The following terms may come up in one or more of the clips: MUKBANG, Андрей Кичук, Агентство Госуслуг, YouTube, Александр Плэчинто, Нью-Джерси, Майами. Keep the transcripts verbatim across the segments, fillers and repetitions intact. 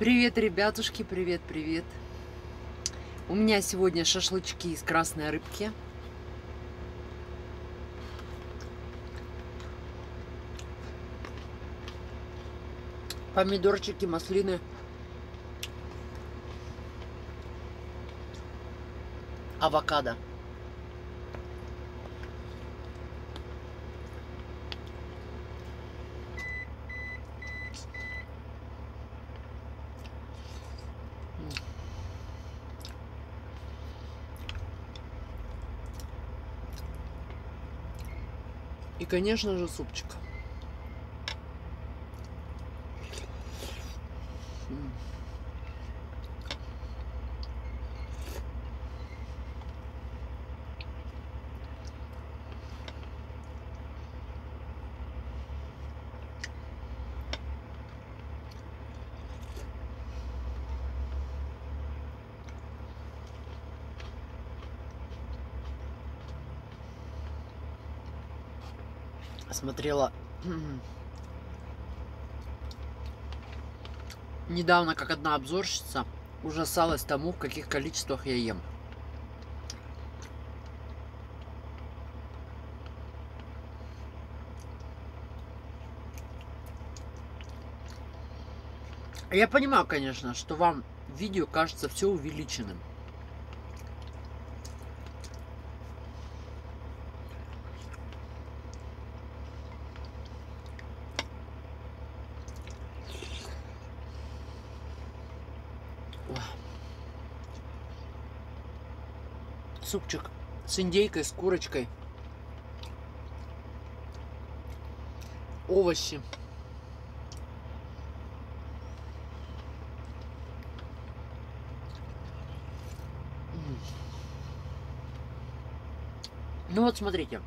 Привет, ребятушки, привет, привет. У меня сегодня шашлычки из красной рыбки. Помидорчики, маслины. Авокадо. И, конечно же, супчик. Смотрела недавно, как одна обзорщица ужасалась тому, в каких количествах я ем. Я понимаю, конечно, что вам видео кажется все увеличенным. Супчик с индейкой, с курочкой, овощи. Ну вот, смотрите.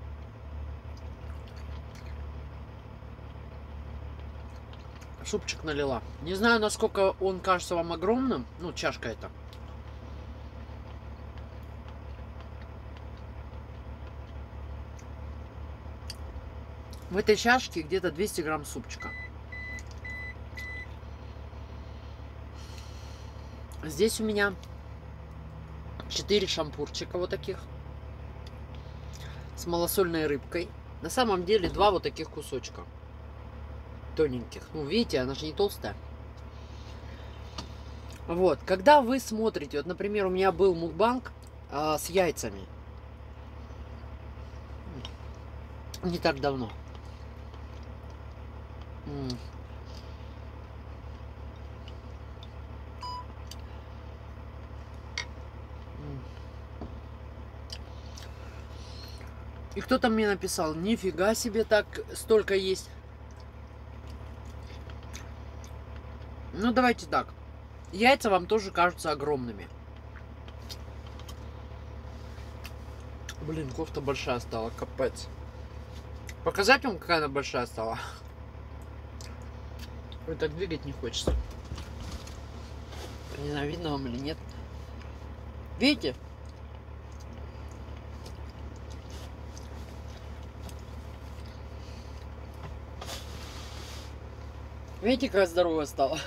Супчик налила. Не знаю, насколько он кажется вам огромным. Ну, чашка эта. В этой чашке где-то двести грамм супчика. Здесь у меня четыре шампурчика вот таких с малосольной рыбкой. На самом деле два вот таких кусочка тоненьких. Ну, видите, она же не толстая. Вот, когда вы смотрите, вот, например, у меня был мукбанг а, с яйцами не так давно. И кто-то мне написал: нифига себе, так столько есть. Ну давайте так, яйца вам тоже кажутся огромными. Блин, кофта большая стала, капец. Показать вам, какая она большая стала? Ой, так двигать не хочется. Не знаю, видно вам или нет. Видите? Видите, как здоровая стала?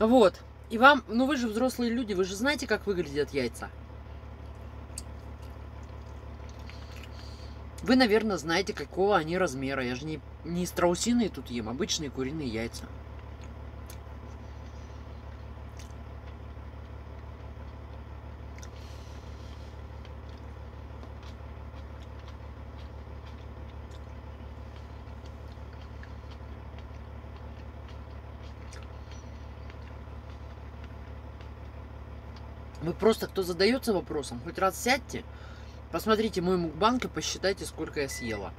Вот. И вам, ну вы же взрослые люди, вы же знаете, как выглядят яйца. Вы, наверное, знаете, какого они размера. Я же не, не страусиные тут ем, обычные куриные яйца. Вы просто, кто задается вопросом, хоть раз сядьте, посмотрите мой мукбанг и посчитайте, сколько я съела.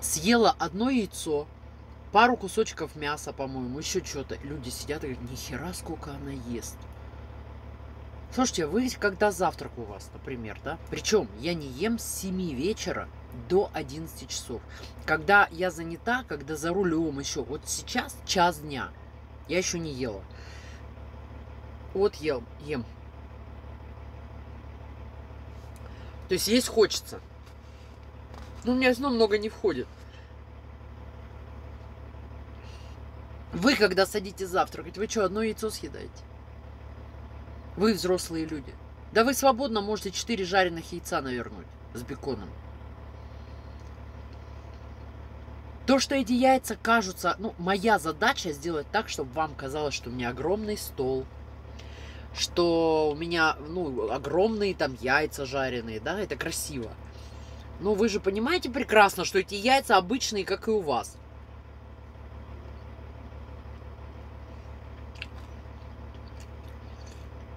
Съела одно яйцо, пару кусочков мяса, по-моему, еще что-то. Люди сидят и говорят: нихера, сколько она ест. Слушайте, вы когда завтрак у вас, например, да? Причем я не ем с семи вечера до одиннадцати часов. Когда я занята, когда за рулем еще. Вот сейчас час дня. Я еще не ела. Вот ел, ем. То есть есть хочется. Но у меня все равно много не входит. Вы, когда садитесь завтракать, вы что, одно яйцо съедаете? Вы взрослые люди. Да вы свободно можете четыре жареных яйца навернуть с беконом. То, что эти яйца кажутся... Ну, моя задача сделать так, чтобы вам казалось, что у меня огромный стол, что у меня, ну, огромные там яйца жареные, да, это красиво. Но вы же понимаете прекрасно, что эти яйца обычные, как и у вас.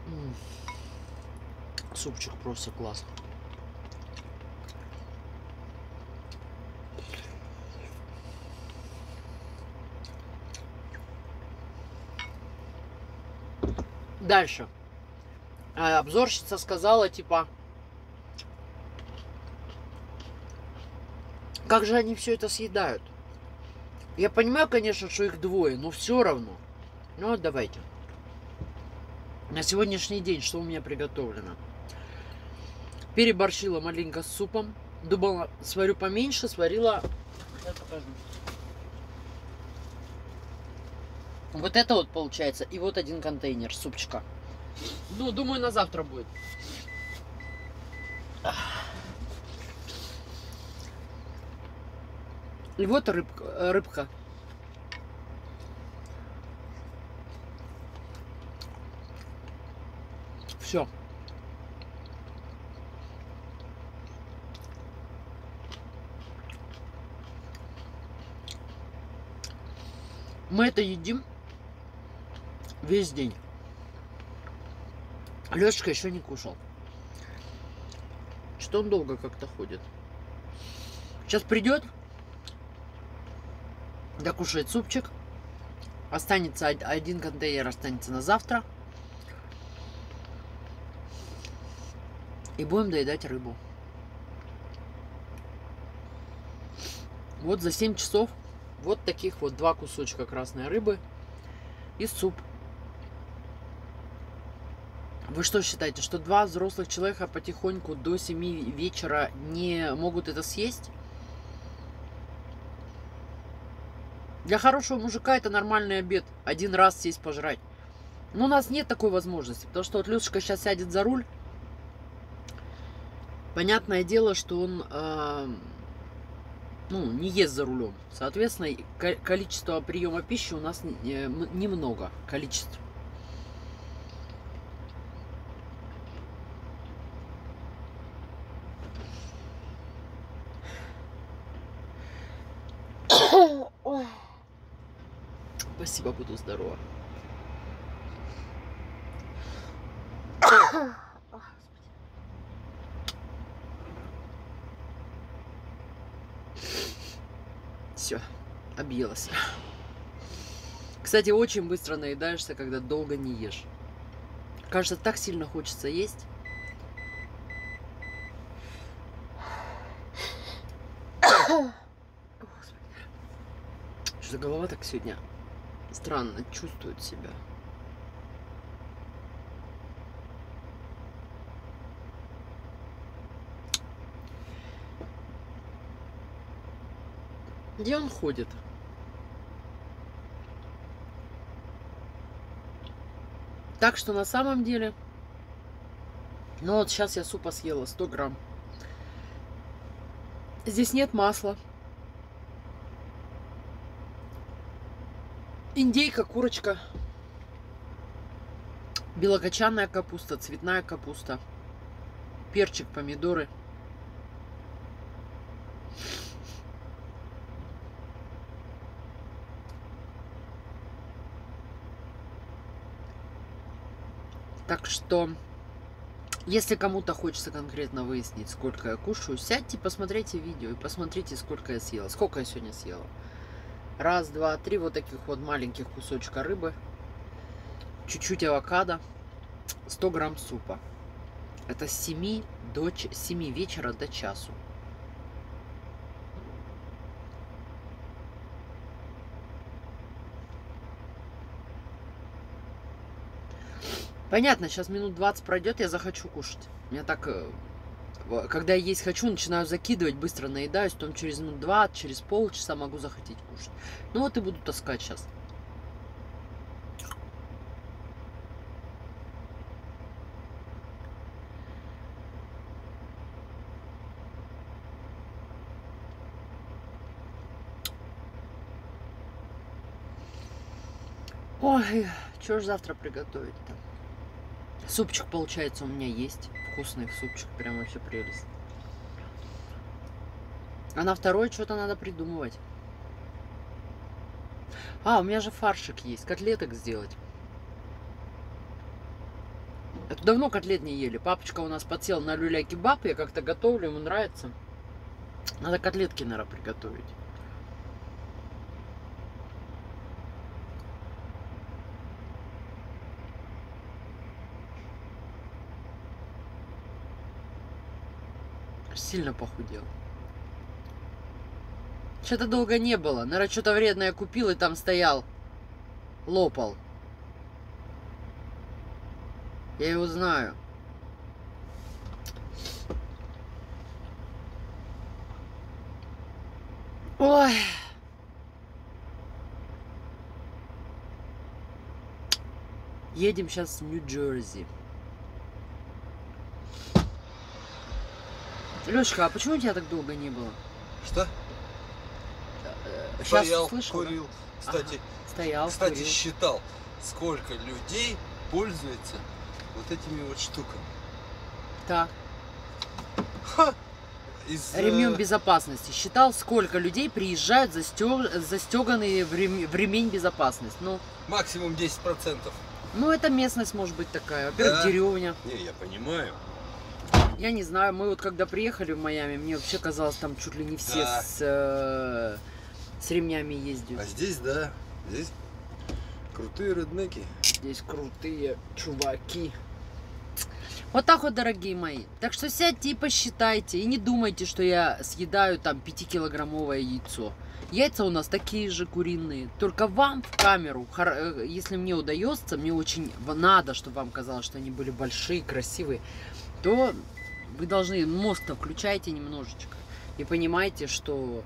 М-м-м. Супчик просто класс. Дальше. Обзорщица сказала, типа, как же они все это съедают? Я понимаю, конечно, что их двое, но все равно. Ну, вот давайте. На сегодняшний день что у меня приготовлено? Переборщила маленько с супом. Думала, сварю поменьше, сварила... Сейчас покажу. Вот это вот получается. И вот один контейнер супчика. Ну, думаю, на завтра будет. И вот рыбка. рыбка. Все. Мы это едим весь день. Лёшечка еще не кушал. Что он долго как-то ходит. Сейчас придет, докушает супчик. Останется один контейнер, останется на завтра. И будем доедать рыбу. Вот за семь часов вот таких вот два кусочка красной рыбы и суп. Вы что считаете, что два взрослых человека потихоньку до семи вечера не могут это съесть? Для хорошего мужика это нормальный обед. Один раз сесть пожрать. Но у нас нет такой возможности. Потому что вот Лёшечка сейчас сядет за руль. Понятное дело, что он э, ну, не ест за рулем. Соответственно, количество приема пищи у нас немного. Количество. Спасибо, буду здорова. Все, объелась. Кстати, очень быстро наедаешься, когда долго не ешь. Кажется, так сильно хочется есть. Что-то голова так сегодня... Странно чувствует себя. Где он ходит? Так что на самом деле... Ну вот сейчас я супа съела сто грамм. Здесь нет масла. Индейка, курочка, белокочанная капуста, цветная капуста, перчик, помидоры. Так что, если кому-то хочется конкретно выяснить, сколько я кушаю, сядьте, посмотрите видео и посмотрите, сколько я съела, сколько я сегодня съела. Раз, два, три вот таких вот маленьких кусочка рыбы, чуть-чуть авокадо, сто грамм супа. Это с семи вечера до часу. Понятно, сейчас минут двадцать пройдет, я захочу кушать. Меня так Когда я есть хочу, начинаю закидывать, быстро наедаюсь, потом через минут двадцать, через полчаса могу захотеть кушать. Ну вот и буду таскать сейчас. Ой, что ж завтра приготовить-то? Супчик, получается, у меня есть. Вкусный супчик, прям вообще прелесть. А на второй что-то надо придумывать. А, у меня же фаршик есть. Котлеток сделать. Это давно котлет не ели. Папочка у нас подсел на люля-кебаб. Я как-то готовлю, ему нравится. Надо котлетки, наверное, приготовить. Сильно похудел. Что-то долго не было. Наверное, что-то вредное купил и там стоял. Лопал. Я его знаю. Ой. Едем сейчас в Нью-Джерси. Лёшка, а почему у тебя так долго не было? Что? Сейчас стоял, слышал, курил. Да? Кстати, ага. Стоял, кстати курил. Считал, сколько людей пользуется вот этими вот штуками. Так. Ха! Из, ремень безопасности. Считал, сколько людей приезжают застег... застеганные в, рем... в ремень безопасности. Ну, максимум десять процентов. Ну, это местность может быть такая. Во-первых, да. Деревня. Не, я понимаю. Я не знаю, мы вот когда приехали в Майами, мне вообще казалось, там чуть ли не все да. с, э, с ремнями ездят. А здесь, да, здесь крутые реднеки. Здесь крутые чуваки. Вот так вот, дорогие мои. Так что сядьте и посчитайте, и не думайте, что я съедаю там пятикилограммовое яйцо. Яйца у нас такие же куриные, только вам в камеру, если мне удается, мне очень надо, чтобы вам казалось, что они были большие, красивые, то вы должны мозг-то включайте немножечко и понимаете, что,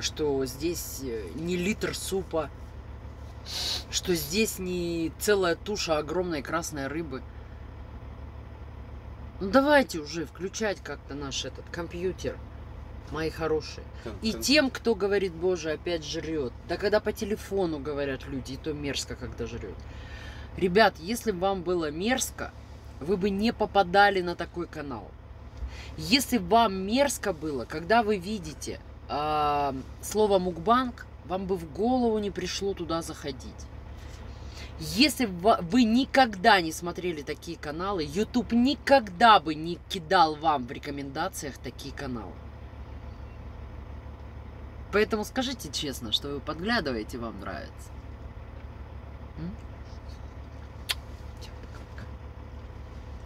что здесь не литр супа, что здесь не целая туша огромной красной рыбы. Ну давайте уже включать как-то наш этот компьютер, мои хорошие. И тем, кто говорит, боже, опять жрет. Да когда по телефону говорят люди, и то мерзко, когда жрет. Ребят, если бы вам было мерзко, вы бы не попадали на такой канал. Если вам мерзко было, когда вы видите э, слово мукбанг, вам бы в голову не пришло туда заходить. Если вы никогда не смотрели такие каналы, YouTube никогда бы не кидал вам в рекомендациях такие каналы. Поэтому скажите честно, что вы подглядываете, вам нравится.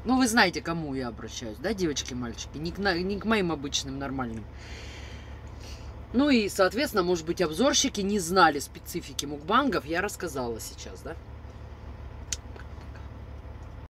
Ну, вы знаете, кому я обращаюсь, да, девочки, мальчики? Не к, не к моим обычным, нормальным. Ну и, соответственно, может быть, обзорщики не знали специфики мукбангов. Я рассказала сейчас, да?